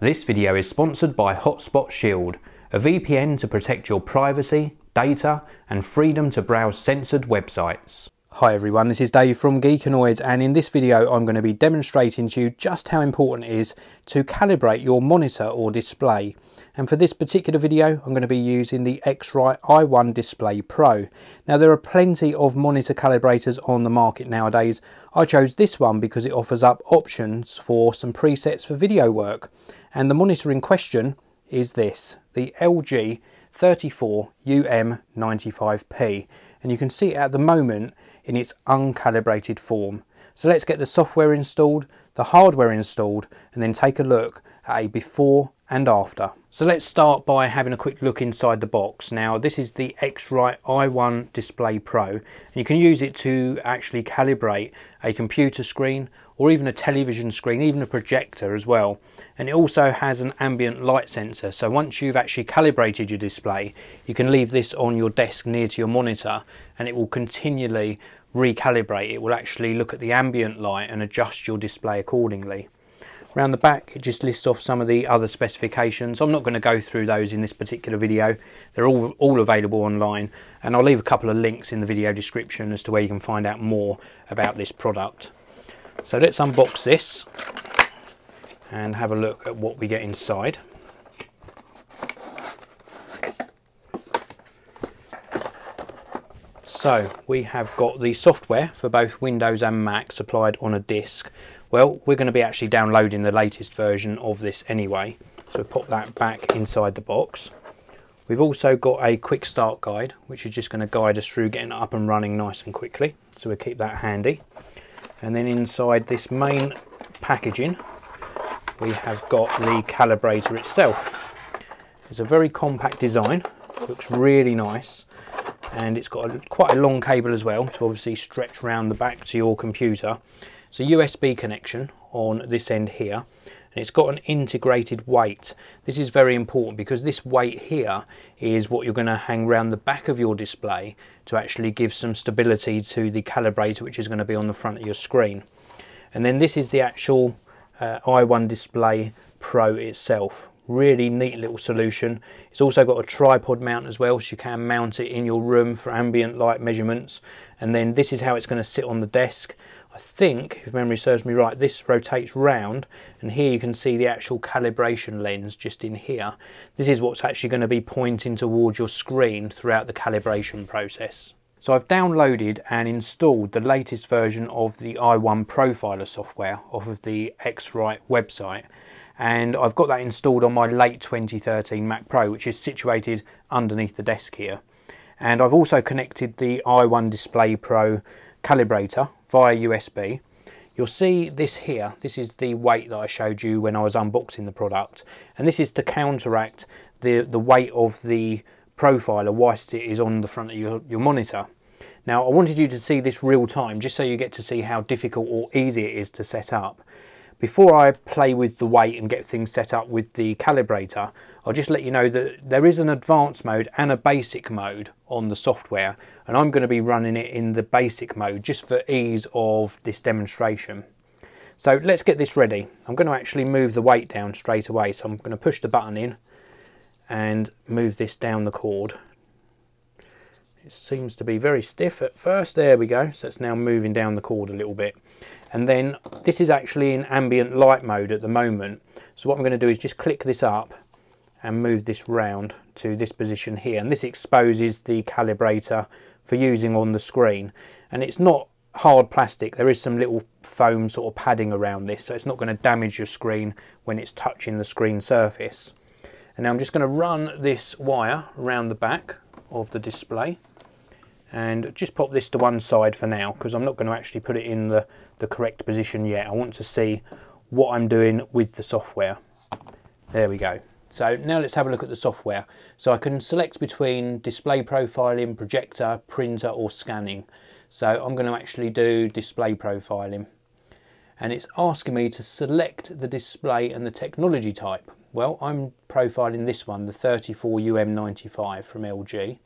This video is sponsored by Hotspot Shield, a VPN to protect your privacy, data, and freedom to browse censored websites. Hi everyone, this is Dave from Geekanoids, and in this video I'm going to be demonstrating to you just how important it is to calibrate your monitor or display. And for this particular video I'm going to be using the X-Rite i1 Display Pro. Now there are plenty of monitor calibrators on the market nowadays. I chose this one because it offers up options for some presets for video work. And the monitor in question is this, the LG 34UM95-P. And you can see it at the moment in its uncalibrated form. So let's get the software installed, the hardware installed, and then take a look at a before and after. So let's start by having a quick look inside the box. Now this is the X-Rite i1 Display Pro, and you can use it to actually calibrate a computer screen or even a television screen, even a projector as well. And it also has an ambient light sensor, so once you've actually calibrated your display, you can leave this on your desk near to your monitor and it will continually recalibrate. It will actually look at the ambient light and adjust your display accordingly. Around the back it just lists off some of the other specifications. I'm not going to go through those in this particular video. They're all available online, and I'll leave a couple of links in the video description as to where you can find out more about this product. So let's unbox this and have a look at what we get inside. So we have got the software for both Windows and Mac supplied on a disc. Well, we're going to be actually downloading the latest version of this anyway, so pop that back inside the box. We've also got a quick start guide, which is just going to guide us through getting up and running nice and quickly, so we'll keep that handy. And then inside this main packaging, we have got the calibrator itself. It's a very compact design, looks really nice, and it's got quite a long cable as well to obviously stretch round the back to your computer. It's a USB connection on this end here, and it's got an integrated weight. This is very important because this weight here is what you're going to hang around the back of your display to actually give some stability to the calibrator, which is going to be on the front of your screen. And then this is the actual i1 Display Pro itself. Really neat little solution. It's also got a tripod mount as well, so you can mount it in your room for ambient light measurements. And then this is how it's going to sit on the desk. I think, if memory serves me right, this rotates round, and here you can see the actual calibration lens just in here. This is what's actually going to be pointing towards your screen throughout the calibration process. So I've downloaded and installed the latest version of the i1 Profiler software off of the X-Rite website, and I've got that installed on my late 2013 Mac Pro, which is situated underneath the desk here. And I've also connected the i1 Display Pro calibrator via USB. You'll see this here, this is the weight that I showed you when I was unboxing the product, and this is to counteract the weight of the profiler whilst it is on the front of your monitor. Now I wanted you to see this real time just so you get to see how difficult or easy it is to set up. Before I play with the weight and get things set up with the calibrator, I'll just let you know that there is an advanced mode and a basic mode on the software, and I'm going to be running it in the basic mode just for ease of this demonstration. So let's get this ready. I'm going to actually move the weight down straight away, so I'm going to push the button in and move this down the cord. It seems to be very stiff at first. There we go, so it's now moving down the cord a little bit. And then this is actually in ambient light mode at the moment, so what I'm going to do is just click this up and move this round to this position here, and this exposes the calibrator for using on the screen. And it's not hard plastic, there is some little foam sort of padding around this, so it's not going to damage your screen when it's touching the screen surface. And now I'm just going to run this wire around the back of the display and just pop this to one side for now, because I'm not going to actually put it in the correct position yet. I want to see what I'm doing with the software. There we go. So now let's have a look at the software. So I can select between display profiling, projector, printer or scanning. So I'm going to actually do display profiling, and it's asking me to select the display and the technology type. Well, I'm profiling this one, the 34UM95 from LG.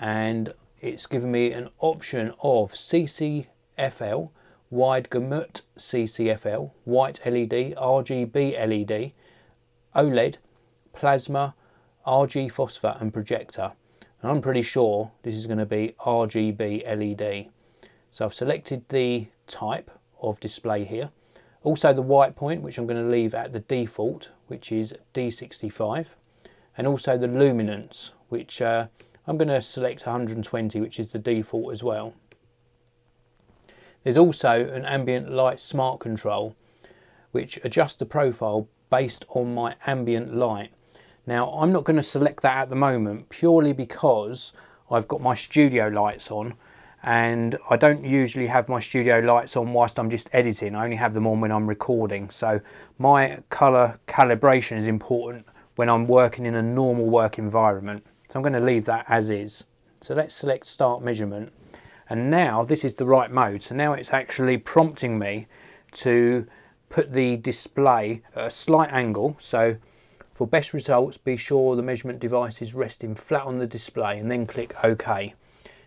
And it's given me an option of CCFL, wide gamut CCFL, white LED, RGB LED, OLED, plasma, RG phosphor and projector. And I'm pretty sure this is going to be RGB LED. So I've selected the type of display here. Also the white point, which I'm going to leave at the default, which is D65. And also the luminance, which I'm going to select 120, which is the default as well. There's also an ambient light smart control, which adjusts the profile based on my ambient light. Now, I'm not going to select that at the moment, purely because I've got my studio lights on, and I don't usually have my studio lights on whilst I'm just editing. I only have them on when I'm recording. So my colour calibration is important when I'm working in a normal work environment. So I'm going to leave that as is. So let's select start measurement. And now this is the right mode. So now it's actually prompting me to put the display at a slight angle. So for best results, be sure the measurement device is resting flat on the display, and then click OK.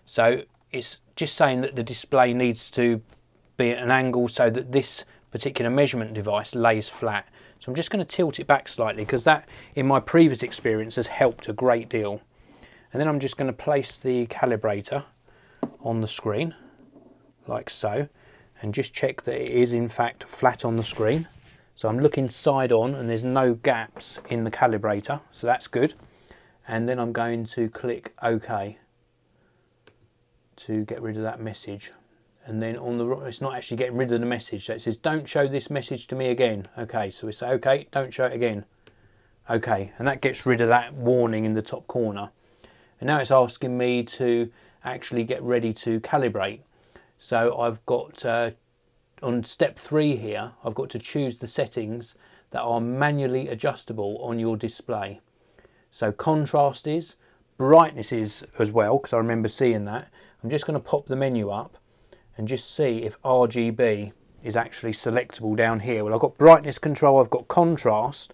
So it's just saying that the display needs to be at an angle so that this particular measurement device lays flat. So I'm just going to tilt it back slightly, because that in my previous experience has helped a great deal. And then I'm just going to place the calibrator on the screen like so, and just check that it is in fact flat on the screen. So I'm looking side on and there's no gaps in the calibrator, so that's good. And then I'm going to click OK to get rid of that message. And then on the right, it's not actually getting rid of the message, so it says don't show this message to me again. Okay, so we say okay, don't show it again. Okay, and that gets rid of that warning in the top corner. And now it's asking me to actually get ready to calibrate. So I've got on step 3 here, I've got to choose the settings that are manually adjustable on your display. So contrast is, brightness is as well, because I remember seeing that. I'm just going to pop the menu up and just see if RGB is actually selectable down here. Well, I've got brightness control, I've got contrast,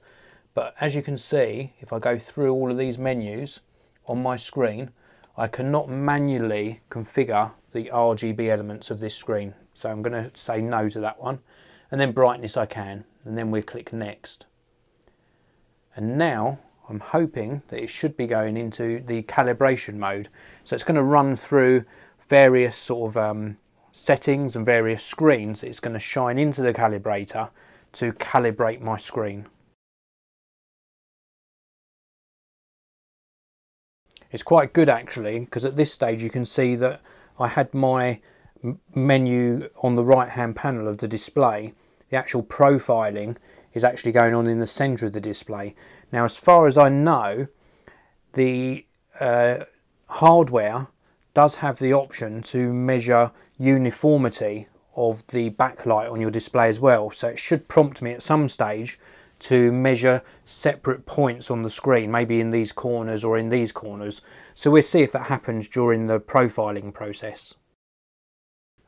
but as you can see, if I go through all of these menus on my screen, I cannot manually configure the RGB elements of this screen. So I'm going to say no to that one. And then brightness I can, and then we click next. And now I'm hoping that it should be going into the calibration mode. So it's going to run through various sort of settings and various screens. It's going to shine into the calibrator to calibrate my screen. It's quite good actually, because at this stage you can see that I had my menu on the right hand panel of the display. The actual profiling is actually going on in the centre of the display. Now as far as I know, the hardware does have the option to measure uniformity of the backlight on your display as well, so it should prompt me at some stage to measure separate points on the screen, maybe in these corners or in these corners. So we'll see if that happens during the profiling process.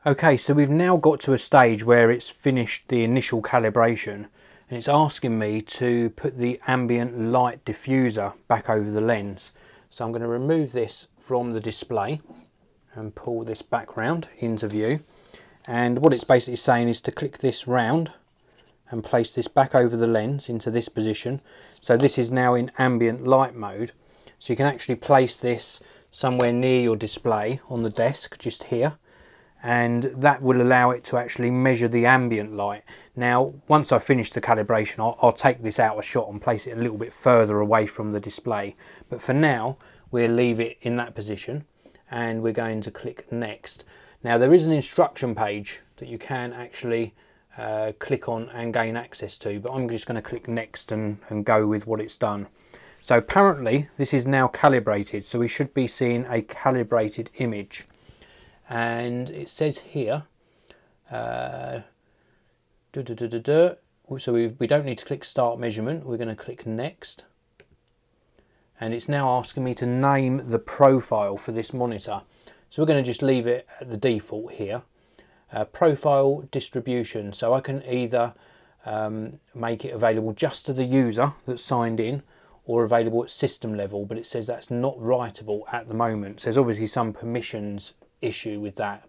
Okay, so we've now got to a stage where it's finished the initial calibration, and it's asking me to put the ambient light diffuser back over the lens. So I'm going to remove this from the display and pull this back round into view. And what it's basically saying is to click this round and place this back over the lens into this position. So this is now in ambient light mode. So you can actually place this somewhere near your display on the desk, just here, and that will allow it to actually measure the ambient light. Now, once I finish the calibration, I'll take this out a shot and place it a little bit further away from the display. But for now, we'll leave it in that position, and we're going to click next. Now, there is an instruction page that you can actually click on and gain access to, but I'm just going to click next and go with what it's done. So apparently this is now calibrated, so we should be seeing a calibrated image. And it says here, so we don't need to click start measurement, we're going to click next. And it's now asking me to name the profile for this monitor. So we're going to just leave it at the default here. Profile distribution, so I can either make it available just to the user that's signed in, or available at system level, but it says that's not writable at the moment, so there's obviously some permissions issue with that.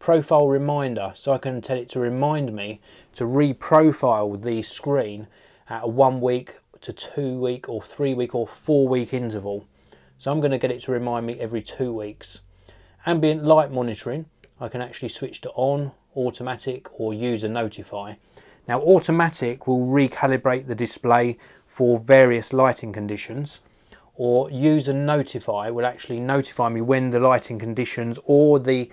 Profile reminder, so I can tell it to remind me to reprofile the screen at a 1 week to 2 week or 3 week or 4 week interval. So I'm going to get it to remind me every 2 weeks. Ambient light monitoring, I can actually switch to on, automatic, or user notify. Now automatic will recalibrate the display for various lighting conditions, or user notify will actually notify me when the lighting conditions or the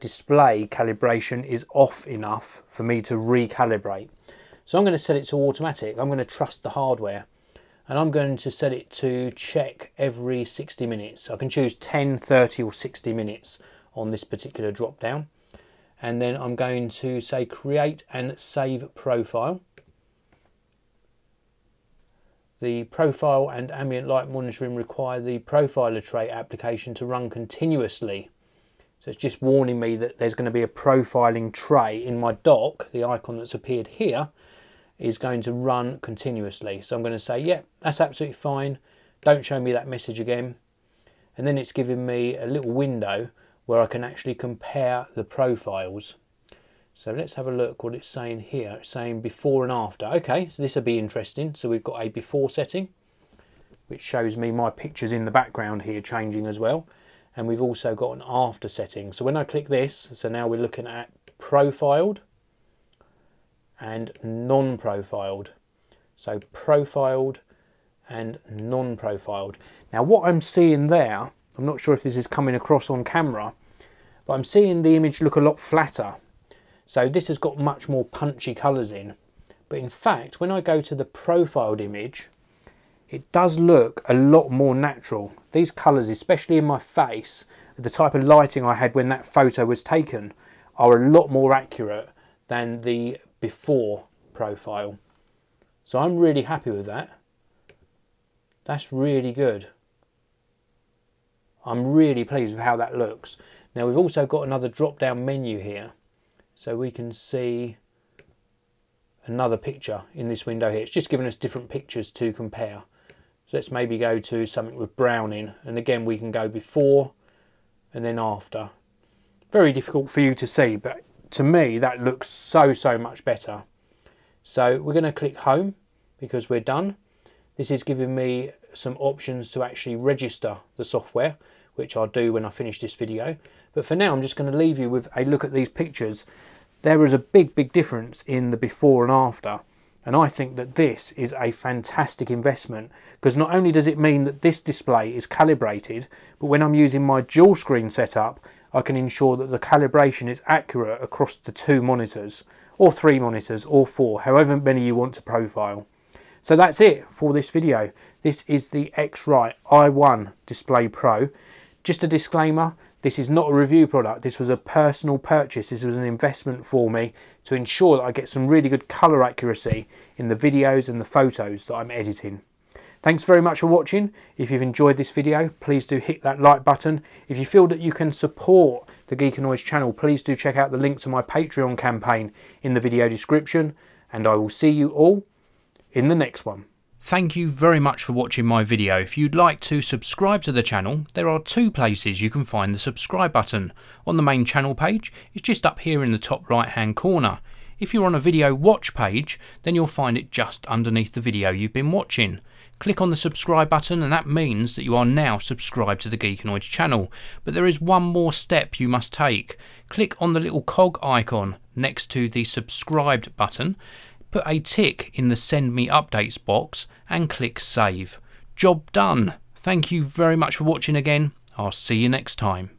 display calibration is off enough for me to recalibrate. So I'm going to set it to automatic. I'm going to trust the hardware, and I'm going to set it to check every 60 minutes. I can choose 10, 30 or 60 minutes on this particular drop down. And then I'm going to say create and save profile. The profile and ambient light monitoring require the profiler tray application to run continuously. So it's just warning me that there's going to be a profiling tray in my dock. The icon that's appeared here is going to run continuously. So I'm going to say, yeah, that's absolutely fine. Don't show me that message again. And then it's giving me a little window where I can actually compare the profiles. So let's have a look what it's saying here. It's saying before and after. Okay, so this will be interesting. So we've got a before setting, which shows me my pictures in the background here changing as well. And we've also got an after setting. So when I click this, so now we're looking at profiled and non-profiled. So profiled and non-profiled. Now what I'm seeing there, I'm not sure if this is coming across on camera, but I'm seeing the image look a lot flatter. So this has got much more punchy colours in. But in fact, when I go to the profiled image, it does look a lot more natural. These colours, especially in my face, the type of lighting I had when that photo was taken, are a lot more accurate than the before profile. So I'm really happy with that. That's really good. I'm really pleased with how that looks. Now we've also got another drop down menu here, so we can see another picture in this window here. It's just giving us different pictures to compare. So let's maybe go to something with brown in, and again we can go before and then after. Very difficult for you to see, but to me that looks so much better. So we're going to click home because we're done. This is giving me some options to actually register the software, which I'll do when I finish this video. But for now, I'm just going to leave you with a look at these pictures. There is a big difference in the before and after. And I think that this is a fantastic investment, because not only does it mean that this display is calibrated, but when I'm using my dual screen setup, I can ensure that the calibration is accurate across the 2 monitors, or 3 monitors, or 4, however many you want to profile. So that's it for this video. This is the X-Rite i1 Display Pro. Just a disclaimer, this is not a review product. This was a personal purchase. This was an investment for me to ensure that I get some really good color accuracy in the videos and the photos that I'm editing. Thanks very much for watching. If you've enjoyed this video, please do hit that like button. If you feel that you can support the Geekanoids channel, please do check out the link to my Patreon campaign in the video description, and I will see you all in the next one. Thank you very much for watching my video. If you'd like to subscribe to the channel, there are 2 places you can find the subscribe button. On the main channel page, it's just up here in the top right hand corner. If you're on a video watch page, then you'll find it just underneath the video you've been watching. Click on the subscribe button, and that means that you are now subscribed to the Geekanoids channel. But there is one more step you must take. Click on the little cog icon next to the subscribed button. Put a tick in the send me updates box and click save. Job done. Thank you very much for watching again. I'll see you next time.